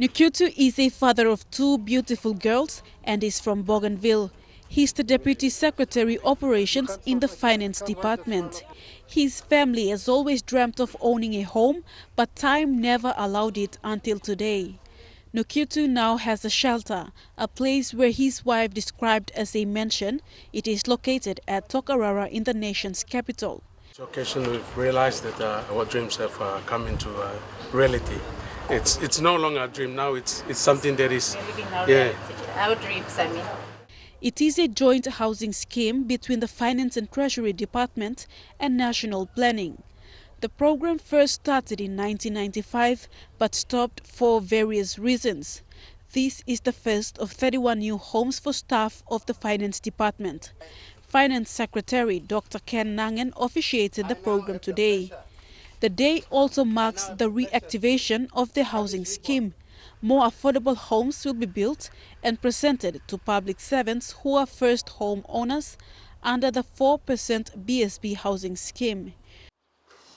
Nukuitu is a father of two beautiful girls and is from Bougainville. He's the Deputy Secretary Operations in the Finance Department. His family has always dreamt of owning a home, but time never allowed it until today. Nukuitu now has a shelter, a place where his wife described as a mansion. It is located at Tokarara in the nation's capital. On this occasion, we've realized that our dreams have come into reality. It's no longer a dream now, it's something that is, yeah. Our dreams, I mean. It is a joint housing scheme between the Finance and Treasury Department and National Planning. The program first started in 1995, but stopped for various reasons. This is the first of 31 new homes for staff of the Finance Department. Finance Secretary Dr. Ken Nangen officiated the program today. The day also marks the reactivation of the housing scheme. More affordable homes will be built and presented to public servants who are first home owners under the 4% BSB housing scheme.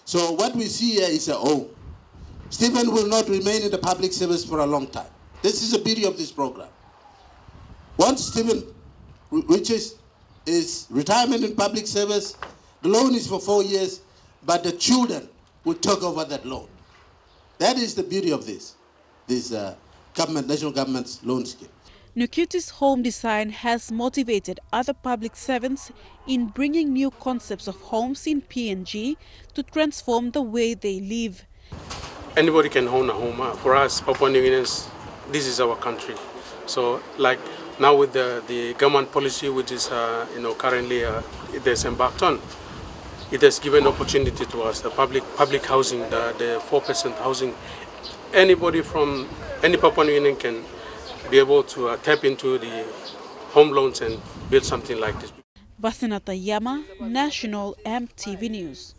So what we see here is a home. Stephen will not remain in the public service for a long time. This is the beauty of this program. Once Stephen reaches his retirement in public service, the loan is for 4 years, but the children will take over that loan. That is the beauty of this national government's loan scheme. Nukuitu's home design has motivated other public servants in bringing new concepts of homes in PNG to transform the way they live. Anybody can own a home. For us, Papua New Guineans, this is our country. So, like now with the government policy, which is currently it is embarked on, it has given opportunity to us, the public housing, the 4% housing. Anybody from any Papua New Guinean can be able to tap into the home loans and build something like this. Basinata Yama, National MTV News.